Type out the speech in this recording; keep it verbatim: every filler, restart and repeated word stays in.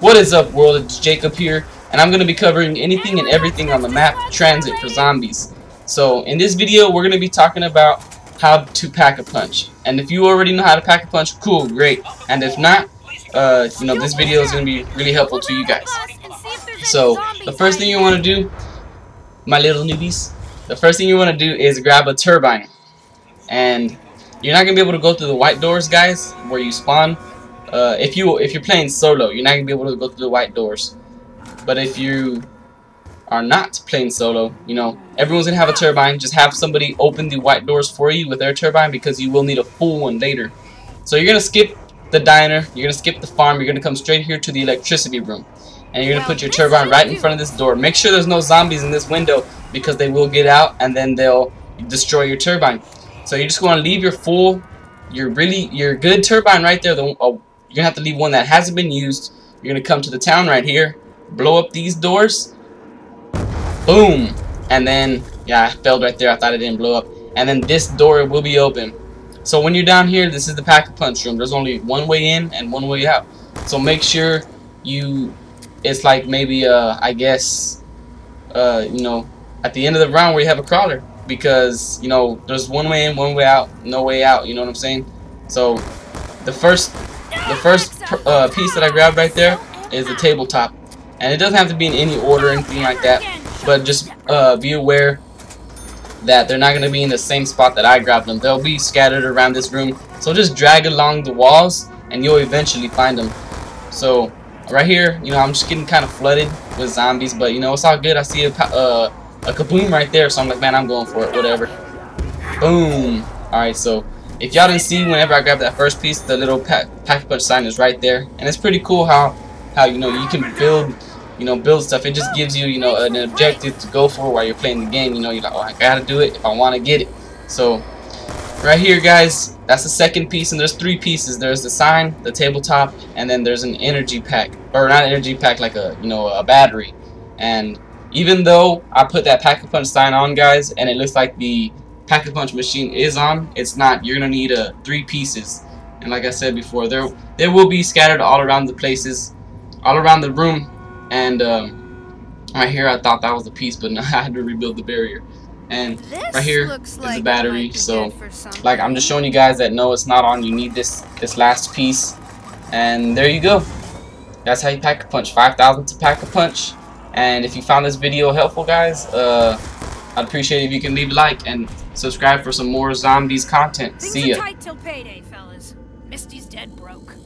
What is up, world? It's Jacob here, and I'm going to be covering anything and everything on the map Transit for Zombies. So in this video, we're going to be talking about how to pack a punch. And if you already know how to pack a punch, cool, great. And if not, uh, you know, this video is going to be really helpful to you guys. So the first thing you want to do, my little newbies, the first thing you want to do is grab a turbine. And you're not going to be able to go through the white doors, guys, where you spawn. Uh, if, you, if you're playing solo, you're not going to be able to go through the white doors. But if you are not playing solo, you know, everyone's going to have a turbine. Just have somebody open the white doors for you with their turbine, because you will need a full one later. So you're going to skip the diner, you're going to skip the farm, you're going to come straight here to the electricity room. And you're going to put your turbine right in front of this door. Make sure there's no zombies in this window, because they will get out and then they'll destroy your turbine. So you're just going to leave your full, your really, your good turbine right there. The, uh, you're gonna have to leave one that hasn't been used. You're gonna come to the town right here, blow up these doors, boom, and then yeah, I failed right there. I thought it didn't blow up, and then this door will be open. So when you're down here, this is the pack-a-punch room. There's only one way in and one way out. So make sure you, it's like maybe uh, I guess uh, you know, at the end of the round where you have a crawler, because you know there's one way in, one way out, no way out. You know what I'm saying? So the first. The first uh, piece that I grabbed right there is the tabletop, and it doesn't have to be in any order or anything like that, but just uh, be aware that they're not going to be in the same spot that I grabbed them. They'll be scattered around this room, so just drag along the walls and you'll eventually find them. So right here, you know, I'm just getting kind of flooded with zombies, but you know, it's all good. I see a, uh, a kaboom right there, so I'm like, man, I'm going for it, whatever. Boom. Alright, so if y'all didn't see, whenever I grabbed that first piece, the little pack-a-punch sign is right there, and it's pretty cool how, how you know you can build, you know, build stuff. It just gives you, you know, an objective to go for while you're playing the game. You know, you're like, oh, I gotta do it if I want to get it. So, right here, guys, that's the second piece, and there's three pieces. There's the sign, the tabletop, and then there's an energy pack, or not an energy pack, like a, you know, a battery. And even though I put that pack-a-punch sign on, guys, and it looks like the pack-a-punch machine is on, it's not. You're gonna need a uh, three pieces, and like I said before, there there will be scattered all around the places, all around the room. And um, right here, I thought that was a piece, but no, I had to rebuild the barrier. And this right here looks is like a battery. So, like, I'm just showing you guys that no, it's not on. You need this this last piece, and there you go. That's how you pack-a-punch. five thousand to pack-a-punch. And if you found this video helpful, guys, uh, I'd appreciate it if you can leave a like and subscribe for some more zombies content. Things See ya. Tight till payday, fellas. Misty's dead broke.